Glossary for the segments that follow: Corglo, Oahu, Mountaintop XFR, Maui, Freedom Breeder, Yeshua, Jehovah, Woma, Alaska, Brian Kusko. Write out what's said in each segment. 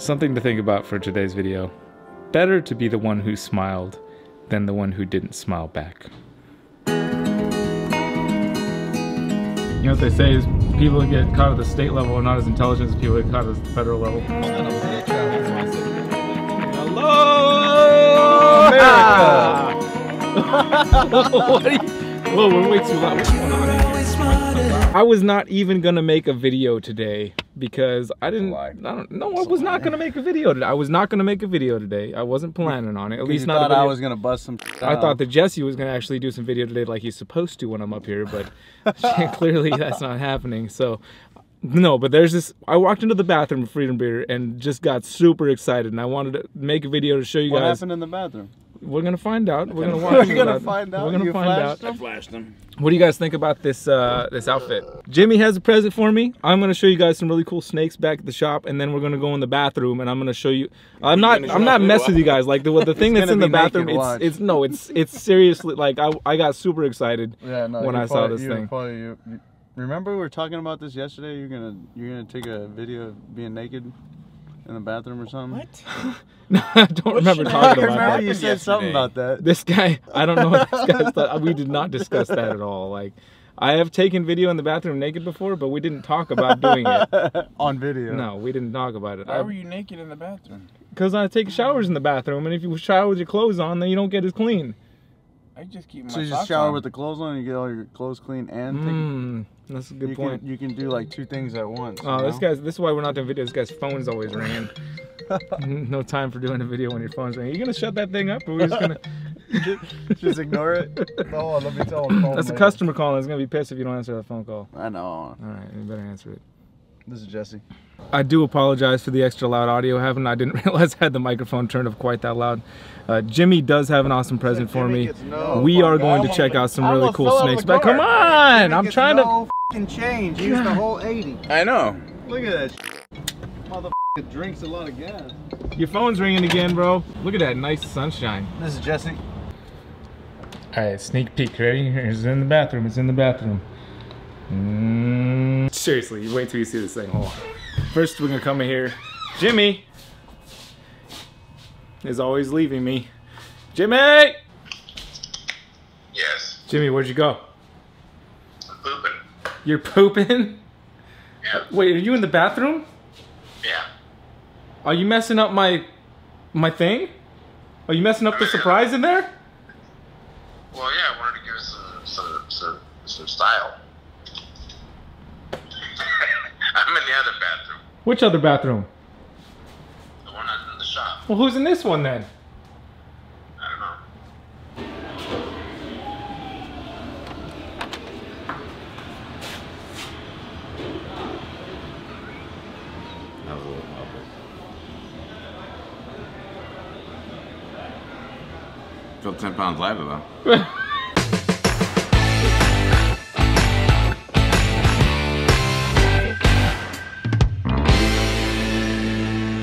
Something to think about for today's video. Better to be the one who smiled than the one who didn't smile back. You know what they say is people who get caught at the state level are not as intelligent as people who get caught at the federal level. Hello, America! Whoa, we're way too loud. I was not even gonna make a video today because I didn't. I was not gonna make a video today. I was not gonna make a video today. I wasn't planning on it. At least not. I was gonna bust some. I thought that Jesse was gonna actually do some video today, like he's supposed to when I'm up here, but clearly that's not happening. So, no. But there's this. I walked into the bathroom of Freedom Breeder and just got super excited, and I wanted to make a video to show you guys. What happened in the bathroom? We're gonna find out. We're gonna watch. We're gonna find out. We're gonna find out. I flashed them. What do you guys think about this this outfit? Jimmy has a present for me. I'm gonna show you guys some really cool snakes back at the shop, and then we're gonna go in the bathroom, and I'm gonna show you. I'm not messing with you guys. Like the thing that's in the bathroom, it's seriously like I got super excited when I saw this thing. Remember we were talking about this yesterday. You're gonna take a video of being naked in the bathroom or something? What? No, I don't remember talking about that. I remember you said something about that. This guy, I don't know what this guy's thought. We did not discuss that at all. Like, I have taken video in the bathroom naked before, but we didn't talk about doing it. On video. No, we didn't talk about it. Why were you naked in the bathroom? Because I take showers in the bathroom, and if you shower with your clothes on, then you don't get as clean. I just keep my socks on. So you just shower with the clothes on, and you get all your clothes clean and things. That's a good point. You can do like two things at once. Oh, this is why we're not doing videos. This guy's phone's always ringing. No time for doing a video when your phone's ringing. Are you gonna shut that thing up, or we're just gonna just ignore it? Oh, let me tell him. That's a customer calling. He's gonna be pissed if you don't answer that phone call. I know. All right, you better answer it. This is Jesse. I do apologize for the extra loud audio having. I didn't realize I had the microphone turned up quite that loud. Jimmy does have an awesome present for me. We are going to check out some really cool snakes. But come on! I'm trying to change. He used the whole 80. I know. Look at that shit. Motherfucker drinks a lot of gas. Your phone's ringing again, bro. Look at that nice sunshine. This is Jesse. Alright, sneak peek ready? It's in the bathroom. It's in the bathroom. Seriously, you wait till you see this thing. Hold on. First, we're gonna come in here. Jimmy is always leaving me. Jimmy! Yes. Jimmy, where'd you go? I'm pooping. You're pooping? Yeah. Wait, are you in the bathroom? Yeah. Are you messing up my thing? Are you messing up the surprise in there? Well, yeah, I wanted to give it some style. I'm in the other bathroom. Which other bathroom? The one that's in the shop. Well, who's in this one then? I don't know. That was a little awkward. I feel 10 pounds lighter though.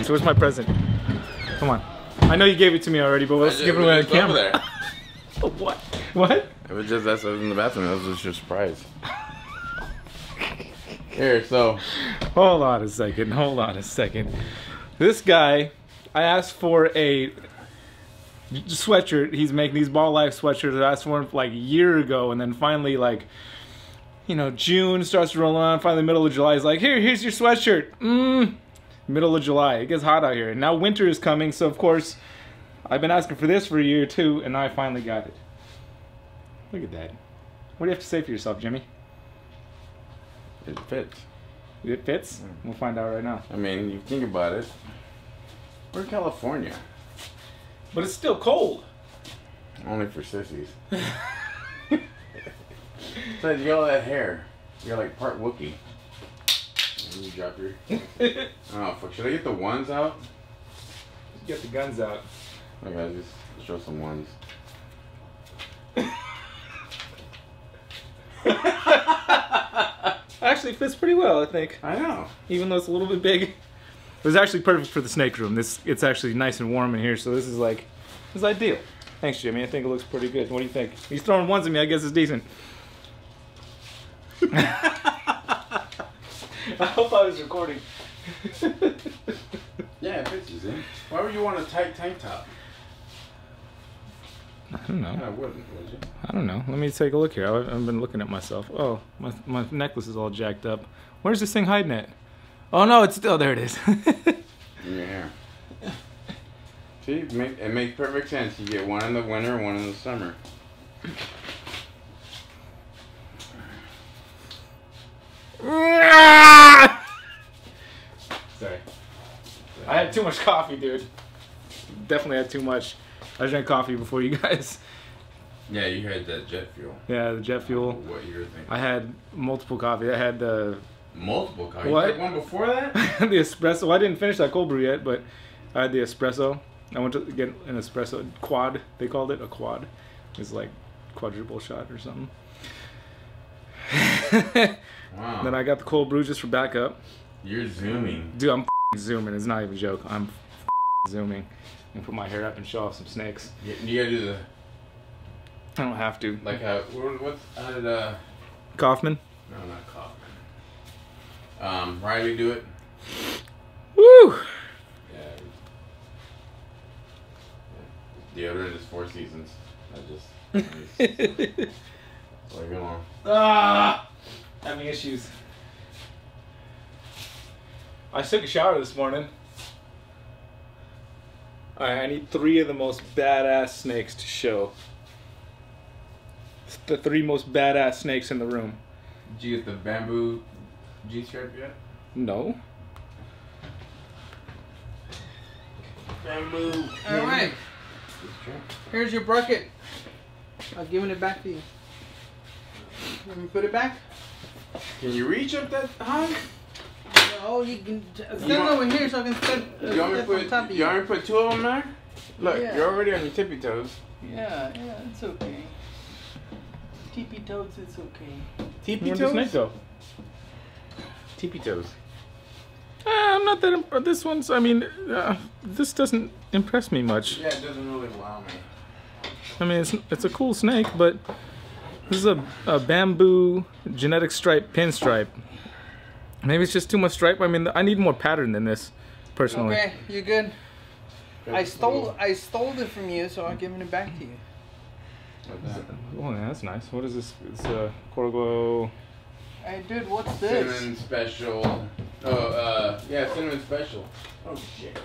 So where's my present? Come on. I know you gave it to me already, but let's give it away on camera. There. What? What? It was just that I was in the bathroom. That was just your surprise. Here, so. Hold on a second. Hold on a second. This guy, I asked for a sweatshirt. He's making these Ball Life sweatshirts. I asked for him like a year ago, and then finally, like, you know, June starts to roll on. Finally, middle of July, he's like, here's your sweatshirt. Middle of July. It gets hot out here. And now winter is coming, so of course, I've been asking for this for a year or two, and I finally got it. Look at that. What do you have to say for yourself, Jimmy? It fits. It fits? We'll find out right now. I mean, you think about it. We're in California. But it's still cold. Only for sissies. So you got all that hair. You're like part Wookiee. You drop your... Oh fuck, should I get the ones out? Get the guns out. Okay, I'll just show some ones. Actually fits pretty well, I think. I know. Even though it's a little bit big. It was actually perfect for the snake room. It's actually nice and warm in here, so this is like, this is ideal. Thanks, Jimmy. I think it looks pretty good. What do you think? He's throwing ones at me, I guess it's decent. I hope I was recording. Yeah, inches in. Why would you want a tight tank top? I don't know. I wouldn't, would you? I don't know. Let me take a look here. I've been looking at myself. Oh, my necklace is all jacked up. Where's this thing hiding it? Oh no, it's still there. It is. Yeah. See, it makes perfect sense. You get one in the winter, and one in the summer. Sorry. I had too much coffee, dude. Definitely had too much. I drank coffee before you guys. Yeah, you had that jet fuel. Yeah, the jet fuel. What you were thinking? I had multiple coffee. I had the multiple coffee. What? You had one before that? The espresso. I didn't finish that cold brew yet, but I had the espresso. I went to get an espresso quad. They called it a quad. It's like quadruple shot or something. Wow. Then I got the cold brew just for backup. You're zooming, dude. I'm zooming. It's not even a joke. I'm zooming. And put my hair up and show off some snakes. Yeah, you gotta do the. I don't have to. Like how? What's how did Kaufman? No, not Kaufman. Riley do it. Woo! Yeah. Deodorant is 4 seasons. I just like come on. Ah! Having issues. I took a shower this morning. Alright, I need 3 of the most badass snakes to show. It's the 3 most badass snakes in the room. Did you get the bamboo G-stripe yet? No. Bamboo. Alright. Here's your bucket. I've given it back to you. Let me put it back. Can you reach up that high? Oh, you can stand over here so I can stand on top of you. You already put 2 of them there? Look, yeah. You're already on your tippy toes. Yeah, yeah, it's okay. Tippy toes, it's okay. Tippy toes? Where'd the snake go? Tippy toes. I'm not that impressed. This one's, I mean, this doesn't impress me much. Yeah, it doesn't really wow me. I mean, it's a cool snake, but this is a bamboo genetic stripe pinstripe. Maybe it's just too much stripe. I mean, I need more pattern than this, personally. Okay, you're good. I stole it from you, so I'm giving it back to you. Oh, yeah, that's nice. What is this? It's a Corglo. Hey, dude, what's this? Cinnamon special. Oh, yeah, cinnamon special. Oh shit.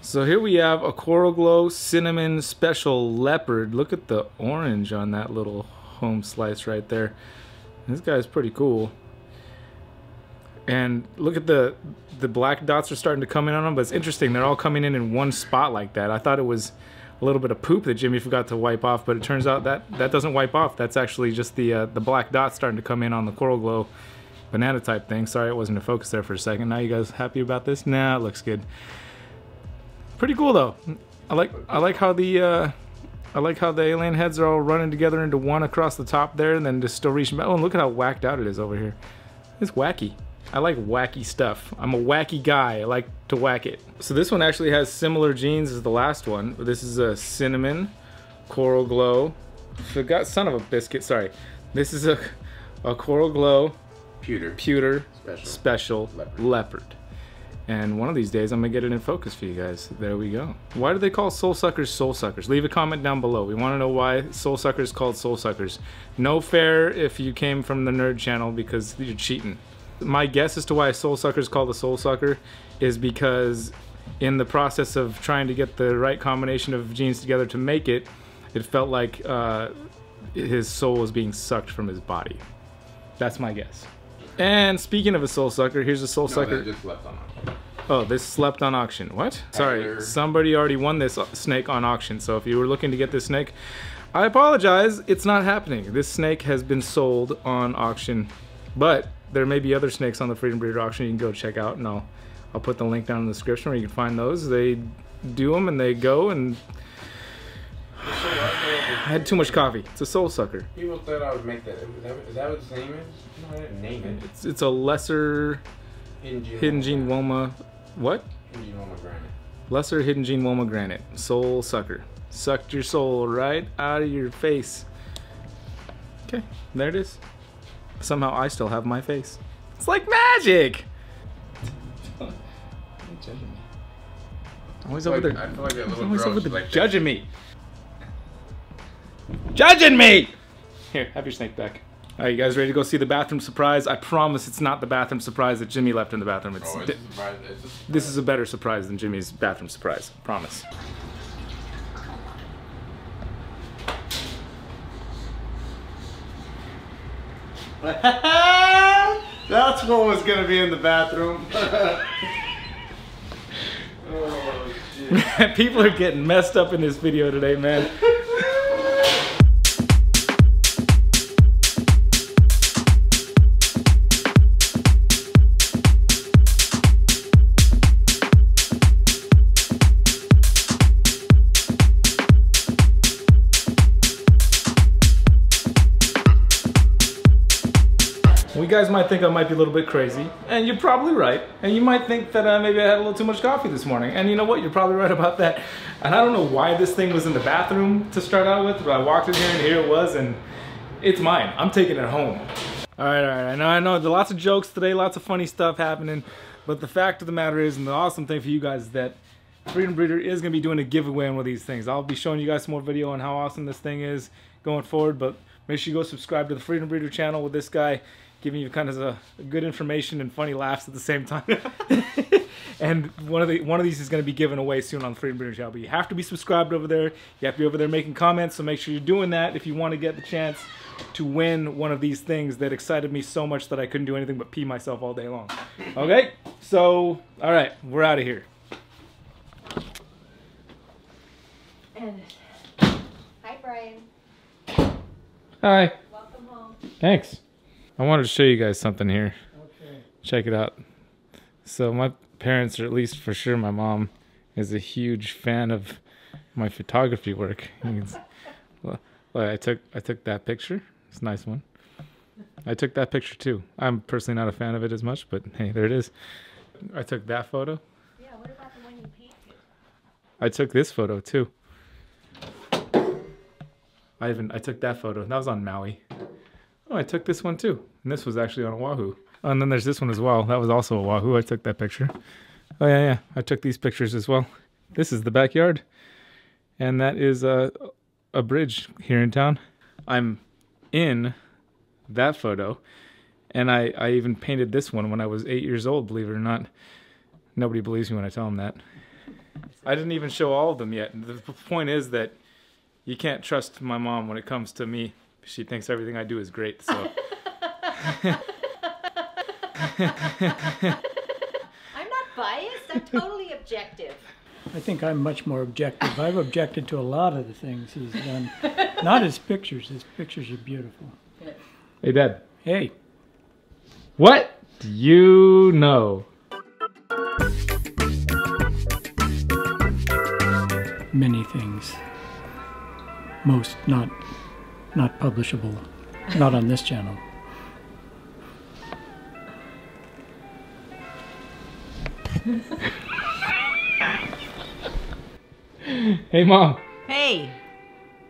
So here we have a Corglo cinnamon special leopard. Look at the orange on that little home slice right there. This guy's pretty cool. And look at the black dots are starting to come in on them, but it's interesting, they're all coming in one spot like that. I thought it was a little bit of poop that Jimmy forgot to wipe off, but it turns out that doesn't wipe off. That's actually just the black dots starting to come in on the Corglo banana type thing. Sorry, it wasn't in focus there for a second. Now you guys happy about this? Nah, it looks good. Pretty cool though. I like how I like how the alien heads are all running together into one across the top there, and then just still reaching back. Oh, and look at how whacked out it is over here. It's wacky. I like wacky stuff. I'm a wacky guy. I like to whack it. So this one actually has similar genes as the last one. This is a cinnamon Corglo. Forgot son of a biscuit. Sorry. This is a Corglo pewter special leopard. And one of these days, I'm going to get it in focus for you guys. There we go. Why do they call soul suckers? Leave a comment down below. We want to know why soul suckers called soul suckers. No fair if you came from the nerd channel, because you're cheating. My guess as to why soul suckers called a soul sucker is because in the process of trying to get the right combination of genes together to make it, it felt like his soul was being sucked from his body. That's my guess. And speaking of a soul sucker, here's a soul sucker. They just left on auction. Oh, this slept on auction. What? Sorry, somebody already won this snake on auction. So if you were looking to get this snake, I apologize. It's not happening. This snake has been sold on auction, but there may be other snakes on the Freedom Breeder auction you can go check out, and I'll put the link down in the description where you can find those. They do them and they go, and I had too much coffee. It's a soul sucker. People thought I would make that. Is that what its name is? No, I didn't name it. It's a lesser hidden gene Woma. What? Hidden gene Woma granite. Lesser hidden gene Woma granite. Soul sucker. Sucked your soul right out of your face. Okay, there it is. Somehow I still have my face. It's like magic. judging me. Always over there judging me. Judging me! Here, have your snake back. All right, you guys ready to go see the bathroom surprise? I promise it's not the bathroom surprise that Jimmy left in the bathroom. It's a surprise. This is a better surprise than Jimmy's bathroom surprise. Promise. That's what was gonna be in the bathroom. Oh, shit. People are getting messed up in this video today, man. You guys might think I might be a little bit crazy, and you're probably right. And you might think that maybe I had a little too much coffee this morning, and you know what? You're probably right about that. And I don't know why this thing was in the bathroom to start out with, but I walked in here and here it was, and it's mine. I'm taking it home. All right. I know there are lots of jokes today, lots of funny stuff happening, but the fact of the matter is, and the awesome thing for you guys, is that Freedom Breeder is going to be doing a giveaway on one of these things. I'll be showing you guys some more video on how awesome this thing is going forward, but make sure you go subscribe to the Freedom Breeder channel with this guy, giving you kind of good information and funny laughs at the same time. And one of these is going to be given away soon on the Freedom Breeder channel. But you have to be subscribed over there. You have to be over there making comments. So make sure you're doing that if you want to get the chance to win one of these things that excited me so much that I couldn't do anything but pee myself all day long. Okay? So, all right. We're out of here. Hi, Brian. Hi. Welcome home. Thanks. I wanted to show you guys something here. Okay. Check it out. So my parents, or at least for sure my mom, is a huge fan of my photography work. I took that picture. It's a nice one. I took that picture too. I'm personally not a fan of it as much, but hey, there it is. I took that photo. Yeah, what about the one you painted? I took this photo too. I took that photo. That was on Maui. Oh, I took this one too. And this was actually on Oahu. Oh, and then there's this one as well. That was also Oahu. I took that picture. Oh, yeah. I took these pictures as well. This is the backyard. And that is a bridge here in town. I'm in that photo. And I even painted this one when I was 8 years old, believe it or not. Nobody believes me when I tell them that. I didn't even show all of them yet. The point is that you can't trust my mom when it comes to me. She thinks everything I do is great, so. I'm not biased, I'm totally objective. I think I'm much more objective. I've objected to a lot of the things he's done. Not his pictures, his pictures are beautiful. Hey, Dad. Hey. What do you know? Many things. Most not publishable, not on this channel. Hey, Mom. Hey.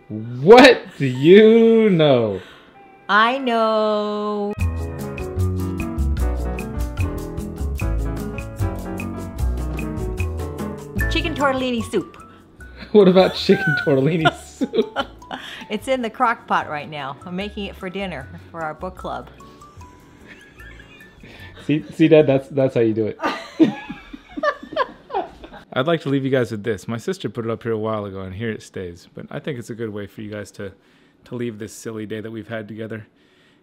What do you know? I know. Chicken tortellini soup. What about chicken tortellini soup? It's in the crock pot right now. I'm making it for dinner for our book club. See, Dad, that's how you do it. I'd like to leave you guys with this. My sister put it up here a while ago, and here it stays. But I think it's a good way for you guys to leave this silly day that we've had together.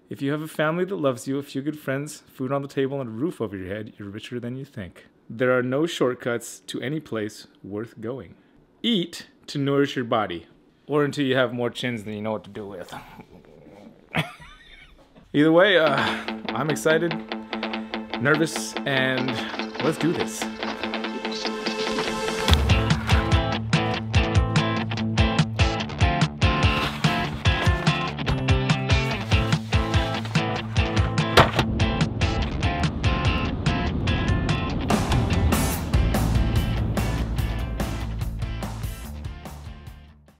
If you have a family that loves you, a few good friends, food on the table, and a roof over your head, you're richer than you think. There are no shortcuts to any place worth going. Eat to nourish your body. Or until you have more chins than you know what to do with. Either way, I'm excited, nervous, and let's do this.